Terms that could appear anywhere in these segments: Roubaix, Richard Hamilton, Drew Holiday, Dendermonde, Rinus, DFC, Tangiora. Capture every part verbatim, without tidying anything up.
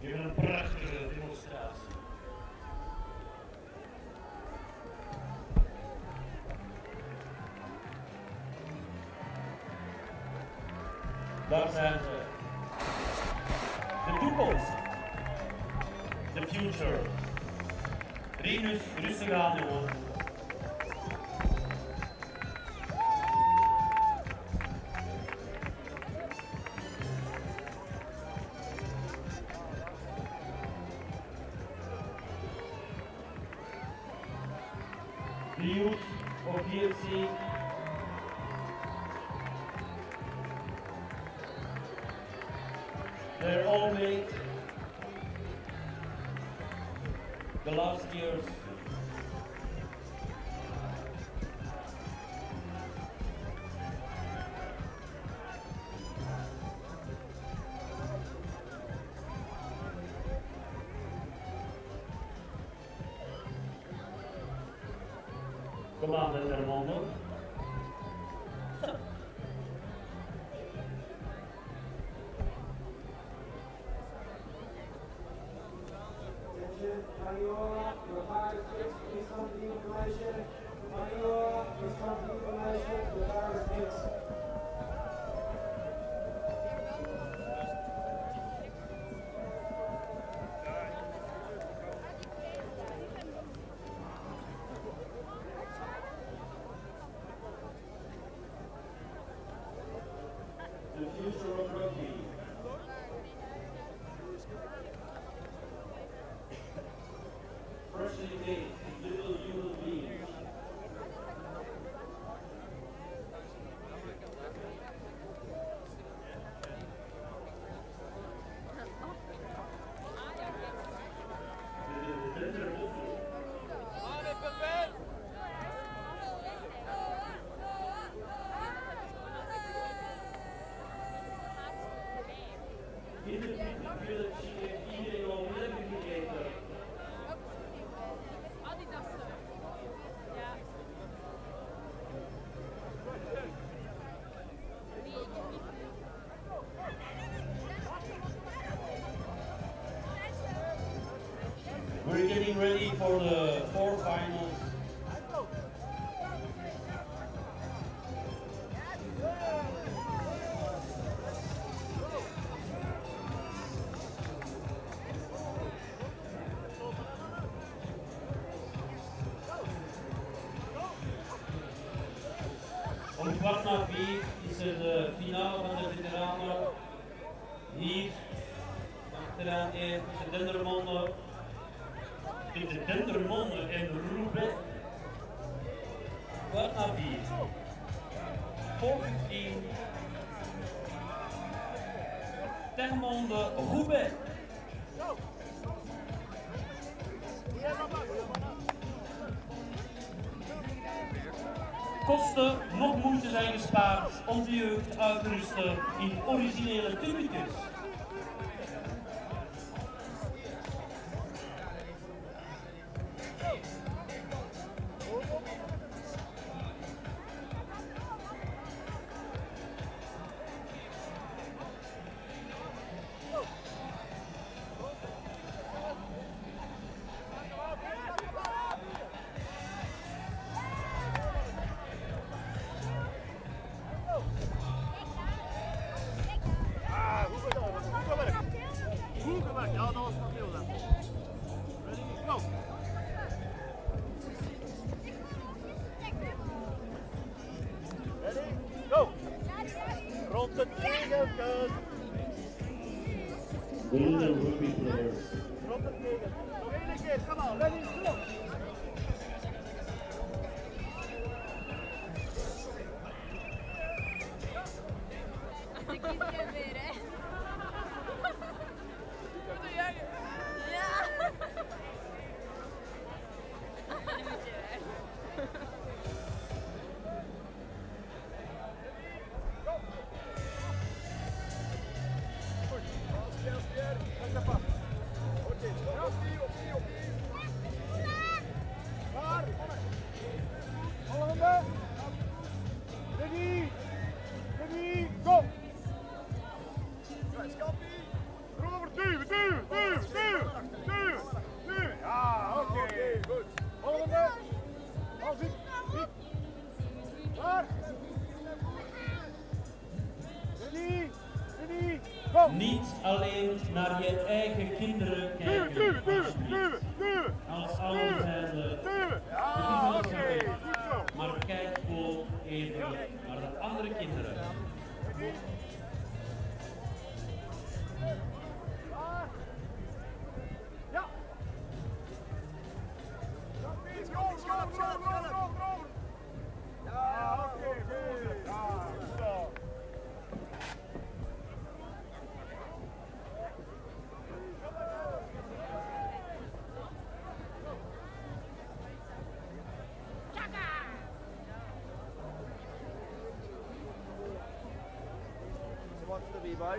We hebben een prachtige demonstratie. Daar zijn ze. De toekomst. The future. Rinus, rustig aan jongen. The youth of D F C. They're all made the last years. Come on, Dendermonde. Tangiora, your fire is fixed, please come to the information. Tangiora, please come to the information, your fire is fixed. The future of rugby. Freshly made, little human beings. We're getting ready for the four finals. Om kwart na vier is er de finale van de veteranen. Hier, achteraan één tussen Dendermonde, tussen Dendermonde en Roubaix. Kwart na vier. four fifteen. Dendermonde, Roubaix. Kosten nog moeite zijn gespaard om de jeugd uit te rusten in originele tunikus. The little rugby players. Come on, let it go. Go! Robert, duwen, duwen, duwen! Niet alleen naar je eigen kinderen kijken, alsjeblieft. Als allesheilde. Ja, oké, okay, goed zo. Maar kijk ook even naar de andere kinderen. Ja. Kom, kom, kom, kom, kom. Ja, oké, goed. Ja, goed zo. Bye.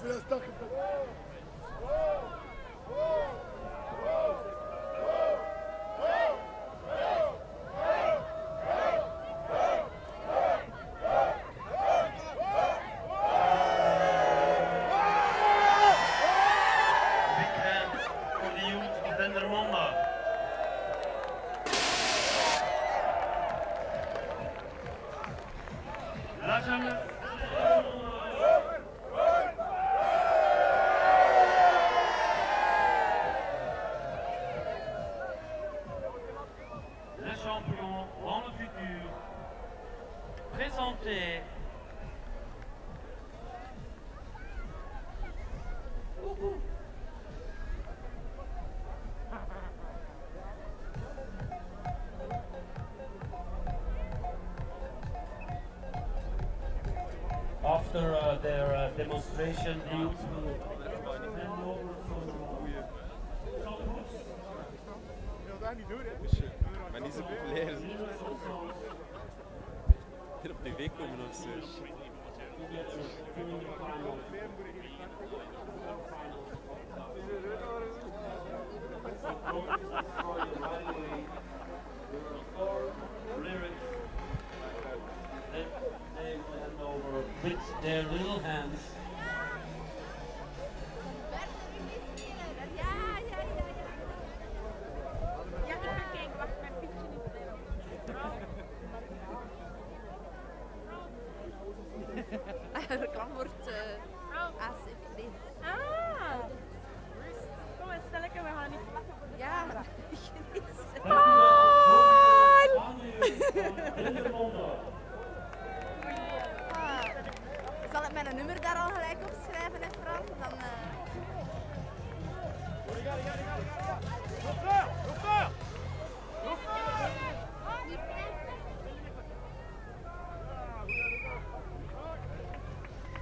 Voor de stad. After uh, their uh, demonstration, they will hand over for their little hands.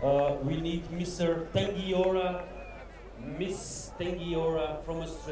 Uh, we need Mister Tangiora, Miss Tangiora from Australia.